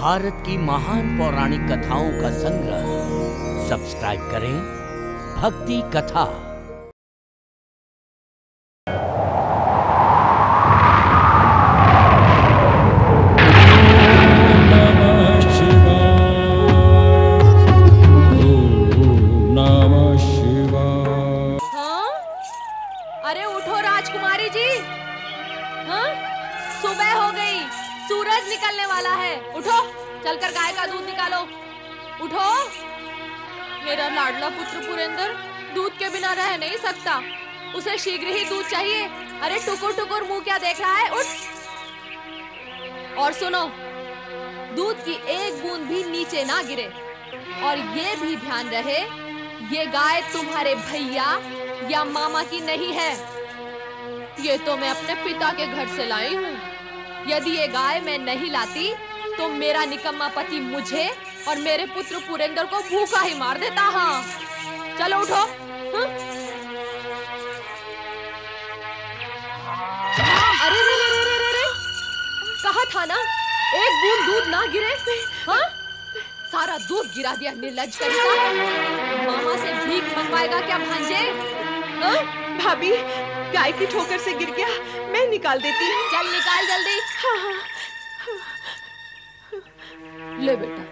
भारत की महान पौराणिक कथाओं का संग्रह। सब्सक्राइब करें भक्ति कथा। उसे शीघ्र ही दूध चाहिए। अरे टुकुर टुकुर मुंह क्या देख रहा है, उठ। और सुनो, दूध की एक बूंद भी नीचे ना गिरे। और ये भी ध्यान रहे, ये गाय तुम्हारे भैया या मामा की नहीं है। ये तो मैं अपने पिता के घर से लाई हूँ। यदि ये गाय मैं नहीं लाती तो मेरा निकम्मा पति मुझे और मेरे पुत्र पुरेंद्र को भूखा ही मार देता। हाँ, चलो उठो। अरे कहा था ना, एक बूंद दूध ना गिरे। हाँ, सारा दूध गिरा दिया, निर्लज्ज करेगा। मामा से भीख मंगवाएगा क्या भांजे? हाँ? भाभी, गाय की ठोकर से गिर गया, मैं निकाल देती। चल निकाल जल्दी। हाँ, हाँ, हाँ। ले बेटा,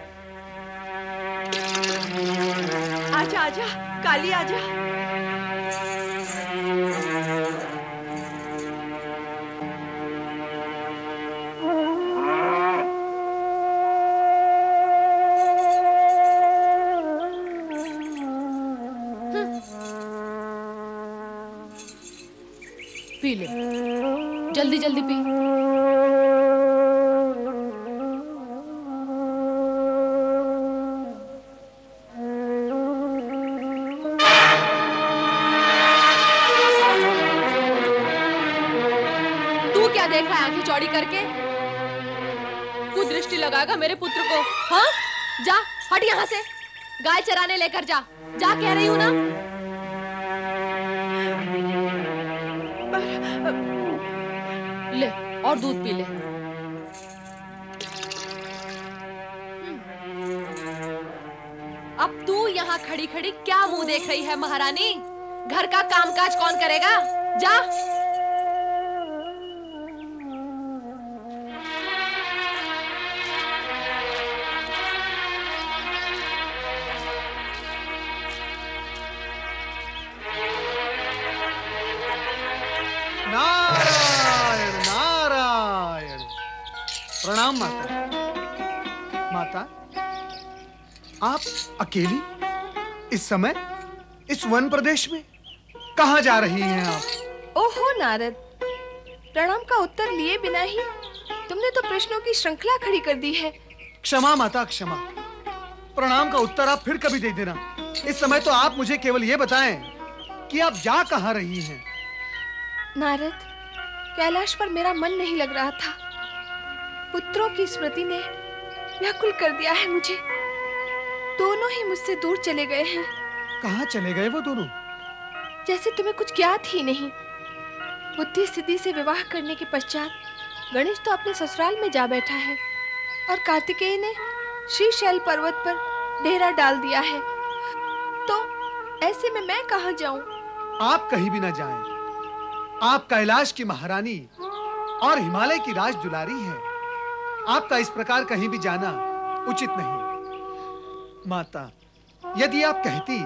आजा आजा काली आजा। पी ले, जल्दी जल्दी पी। चौड़ी करके कुदृष्टि लगाएगा मेरे पुत्र को। हाँ, जा, हट यहाँ से। गाय चराने लेकर जा, जा कह रही हूँ ना। ले और दूध पी ले। अब तू यहाँ खड़ी खड़ी क्या मुंह देख रही है महारानी? घर का कामकाज कौन करेगा? जा। अकेली इस समय इस वन प्रदेश में कहाँ जा रही हैं आप? ओहो नारद, प्रणाम का उत्तर लिए बिना ही तुमने तो प्रश्नों की श्रृंखला खड़ी कर दी है। क्षमा माता, क्षमा। प्रणाम का उत्तर आप फिर कभी दे देना। इस समय तो आप मुझे केवल ये बताएं कि आप जा कहाँ रही हैं? नारद, कैलाश पर मेरा मन नहीं लग रहा था। पुत्रों की स्मृति ने व्याकुल कर दिया है मुझे। दोनों ही मुझसे दूर चले गए हैं। कहाँ चले गए वो दोनों? जैसे तुम्हें कुछ ज्ञात ही नहीं। बुद्धि सिद्धि से विवाह करने के पश्चात गणेश तो अपने ससुराल में जा बैठा है और कार्तिकेय ने श्री शैल पर्वत पर डेरा डाल दिया है। तो ऐसे में मैं कहाँ जाऊँ? आप कहीं भी ना जाएं। आप कैलाश की महारानी और हिमालय की राज दुलारी है। आपका इस प्रकार कहीं भी जाना उचित नहीं। माता, यदि आप कहती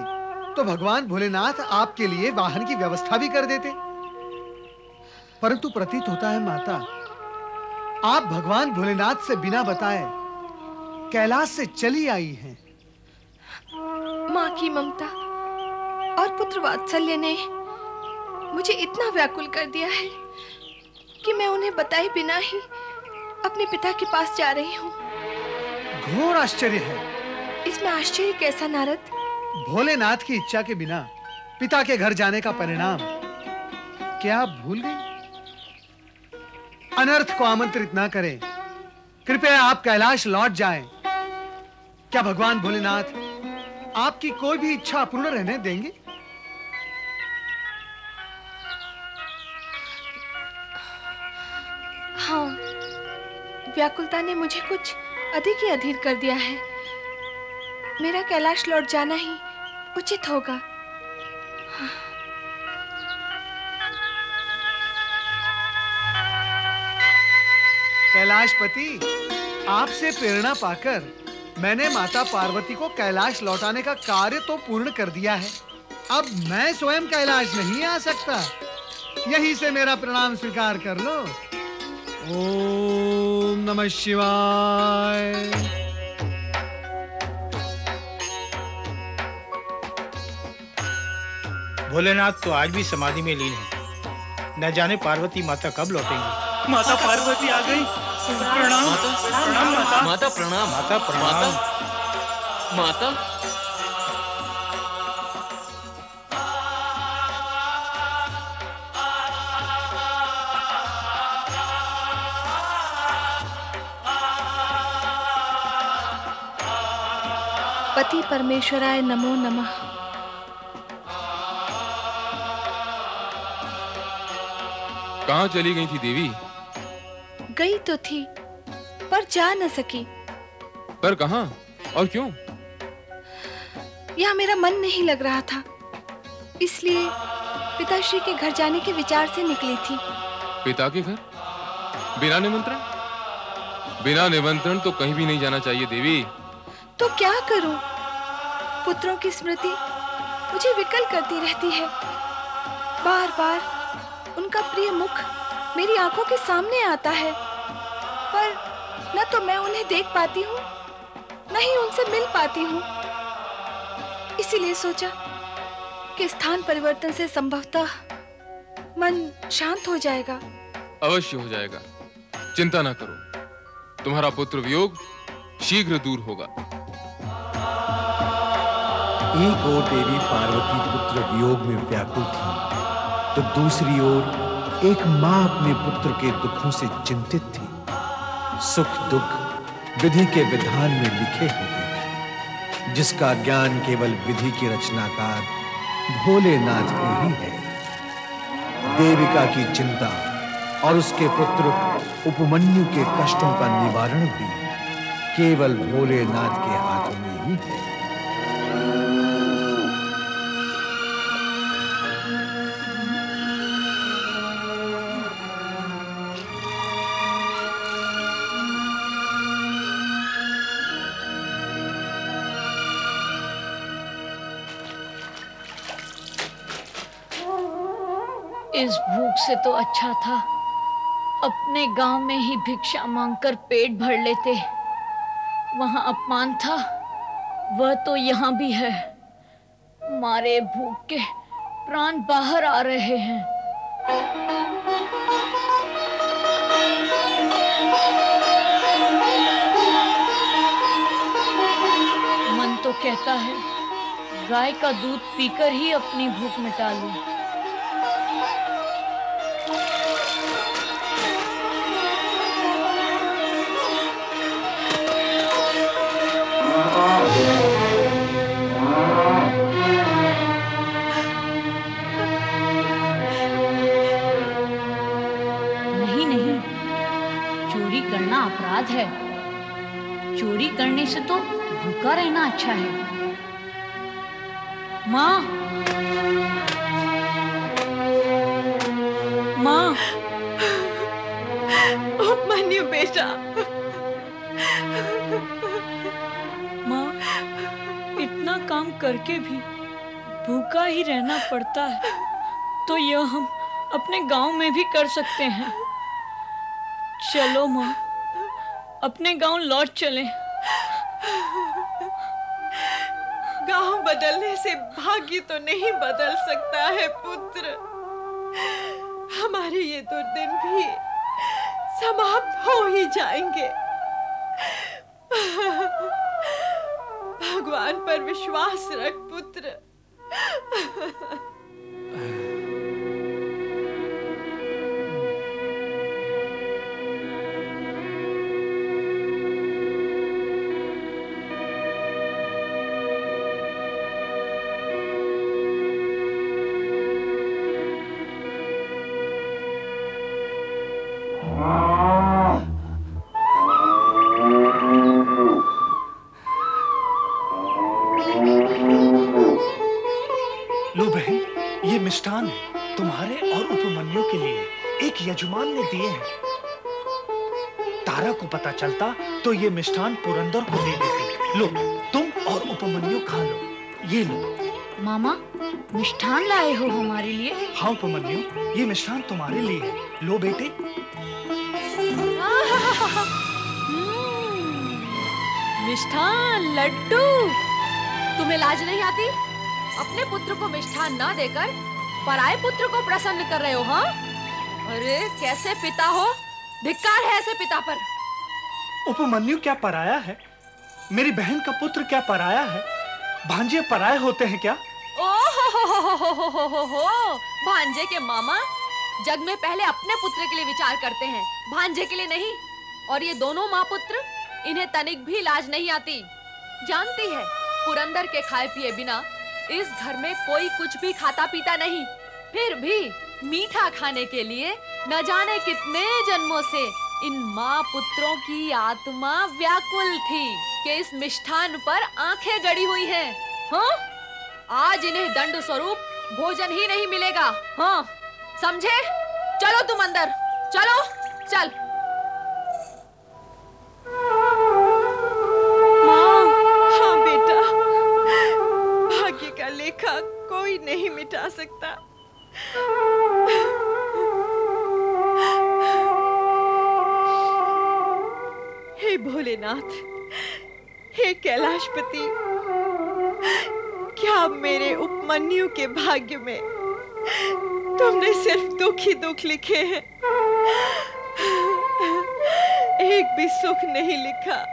तो भगवान भोलेनाथ आपके लिए वाहन की व्यवस्था भी कर देते, परंतु प्रतीत होता है माता, आप भगवान भोलेनाथ से बिना बताए कैलाश से चली आई हैं। माँ की ममता और पुत्र वात्सल्य ने मुझे इतना व्याकुल कर दिया है कि मैं उन्हें बताए बिना ही अपने पिता के पास जा रही हूँ। घोर आश्चर्य है। इसमें आश्चर्य कैसा नारद? भोलेनाथ की इच्छा के बिना पिता के घर जाने का परिणाम क्या आप भूल गई? अनर्थ को आमंत्रित ना करें, कृपया आप कैलाश लौट जाएं। क्या भगवान भोलेनाथ आपकी कोई भी इच्छा अपूर्ण रहने देंगे? हाँ, व्याकुलता ने मुझे कुछ अधिक ही अधीर कर दिया है। मेरा कैलाश लौट जाना ही उचित होगा। कैलाशपति, आपसे प्रेरणा पाकर मैंने माता पार्वती को कैलाश लौटाने का कार्य तो पूर्ण कर दिया है। अब मैं स्वयं कैलाश नहीं आ सकता, यहीं से मेरा प्रणाम स्वीकार कर लो। ओम नमः शिवाय। भोलेनाथ तो आज भी समाधि में लीन है, न जाने पार्वती माता कब लौटेंगी। माता पार्वती आ गई। प्रणाम माता। माता प्रणाम। माता प्रणाम। माता पति परमेश्वराय नमो नमः। कहाँ चली गई थी देवी? गई तो थी पर जा न सकी। पर कहाँ और क्यों? यह मेरा मन नहीं लग रहा था, इसलिए पिताश्री के घर जाने के विचार से निकली थी। पिता के घर? बिना निमंत्रण? बिना निमंत्रण तो कहीं भी नहीं जाना चाहिए देवी। तो क्या करूं? पुत्रों की स्मृति मुझे विकल करती रहती है। बार बार उनका प्रिय मुख मेरी आंखों के सामने आता है, पर न तो मैं उन्हें देख पाती हूँ न ही उनसे मिल पाती हूँ। इसीलिए सोचा कि स्थान परिवर्तन से संभवतः मन शांत हो जाएगा। अवश्य हो जाएगा, चिंता ना करो। तुम्हारा पुत्र वियोग शीघ्र दूर होगा। एक ओर देवी पार्वती पुत्र वियोग में व्याकुल थी, तो दूसरी ओर एक मां अपने पुत्र के दुखों से चिंतित थी। सुख दुख विधि के विधान में लिखे होते हैं, जिसका ज्ञान केवल विधि के रचनाकार भोलेनाथ को ही है। देविका की चिंता और उसके पुत्र उपमन्यु के कष्टों का निवारण भी केवल भोलेनाथ के हाथों में ही है। इस भूख से तो अच्छा था अपने गांव में ही भिक्षा मांगकर पेट भर लेते। वहां अपमान था, वह तो यहाँ भी है। मारे भूख के प्राण बाहर आ रहे हैं। मन तो कहता है गाय का दूध पीकर ही अपनी भूख मिटा लूं। है, चोरी करने से तो भूखा रहना अच्छा है। माँ, माँ, उपमन्यु बेटा, माँ, इतना काम करके भी भूखा ही रहना पड़ता है, तो यह हम अपने गांव में भी कर सकते हैं। चलो माँ, अपने गांव लौट चलें। गांव बदलने से भाग्य तो नहीं बदल सकता है पुत्र। हमारे ये तो दिन भी समाप्त हो ही जाएंगे। भगवान पर विश्वास रख पुत्र। यजमान ने दिए हैं। तारा को पता चलता तो ये मिष्ठान पुरंदर को दे देती। लो तुम और उपमन्यु खा लो। ये लो। मामा मिष्ठान लाए हो हमारे लिए? हाँ उपमन्यु, ये मिष्ठान तुम्हारे लिए है। लो बेटे। मिष्ठान लड्डू। तुम्हें लाज नहीं आती? अपने पुत्र को मिष्ठान ना देकर पराये पुत्र को प्रसन्न कर रहे हो। हाँ, अरे कैसे पिता हो? धिक्कार है ऐसे पिता पर। उपमन्यु क्या पराया है? मेरी बहन का पुत्र क्या पराया है? भांजे पराये होते हैं क्या? हो भांजे के मामा जग में पहले अपने पुत्र के लिए विचार करते हैं, भांजे के लिए नहीं। और ये दोनों माँ पुत्र, इन्हें तनिक भी लाज नहीं आती। जानती है पुरंदर के खाए पिए बिना इस घर में कोई कुछ भी खाता पीता नहीं। फिर भी मीठा खाने के लिए न जाने कितने जन्मों से इन माँ पुत्रों की आत्मा व्याकुल थी कि इस मिष्ठान पर आंखें गड़ी हुई हैं। हाँ, आज इन्हें दंड स्वरूप भोजन ही नहीं मिलेगा। हाँ समझे? चलो तुम अंदर चलो। चल माँ। हाँ बेटा, भाग्य का लेखा कोई नहीं मिटा सकता। हे भोलेनाथ, हे कैलाशपति, क्या मेरे उपमन्यु के भाग्य में तुमने सिर्फ दुख ही दुख लिखे हैं, एक भी सुख नहीं लिखा।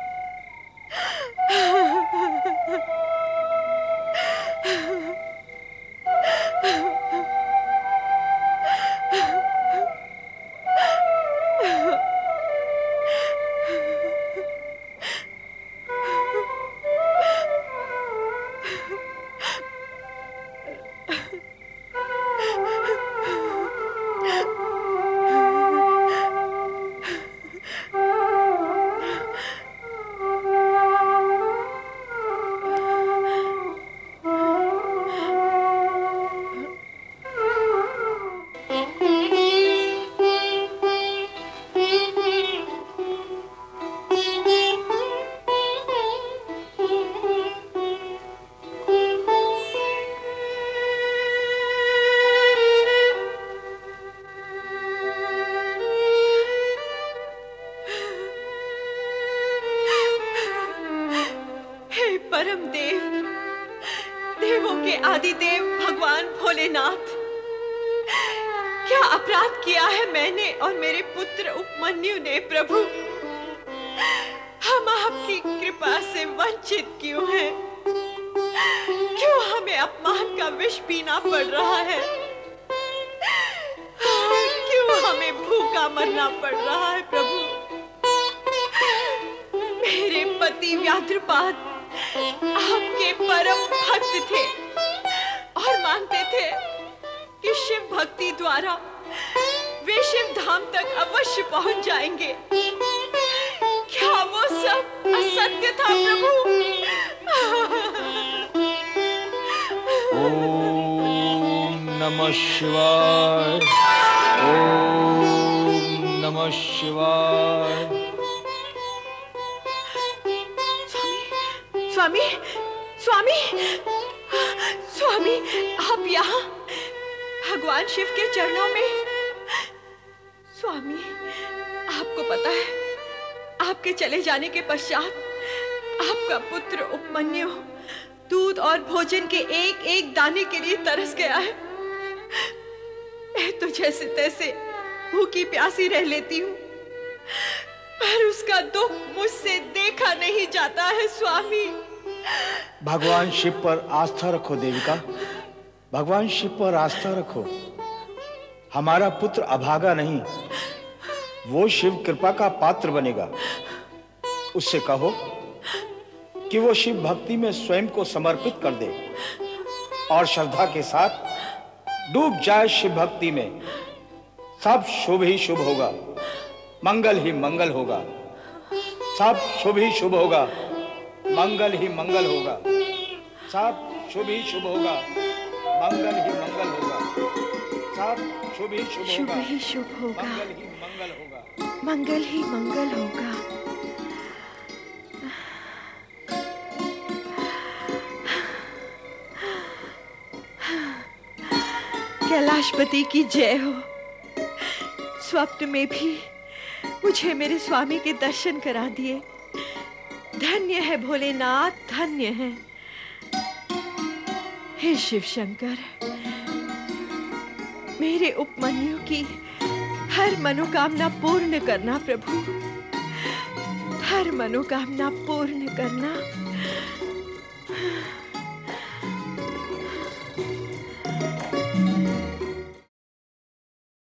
भगवान शिव पर आस्था रखो देविका, भगवान शिव पर आस्था रखो। हमारा पुत्र अभागा नहीं, वो शिव कृपा का पात्र बनेगा। उससे कहो कि वो शिव भक्ति में स्वयं को समर्पित कर दे और श्रद्धा के साथ डूब जाए शिव भक्ति में। सब शुभ ही शुभ होगा, मंगल ही मंगल होगा। सब शुभ ही शुभ होगा, मंगल ही मंगल होगा। सब शुभ ही शुभ होगा, मंगल ही मंगल होगा। सब शुभ ही शुभ होगा, मंगल ही मंगल होगा, कैलाशपति की जय हो। स्वप्न में भी मुझे मेरे स्वामी के दर्शन करा दिए। धन्य है भोलेनाथ, धन्य है। हे शिव शंकर, मेरे उपमन्यु की हर मनोकामना पूर्ण करना प्रभु, हर मनोकामना पूर्ण करना।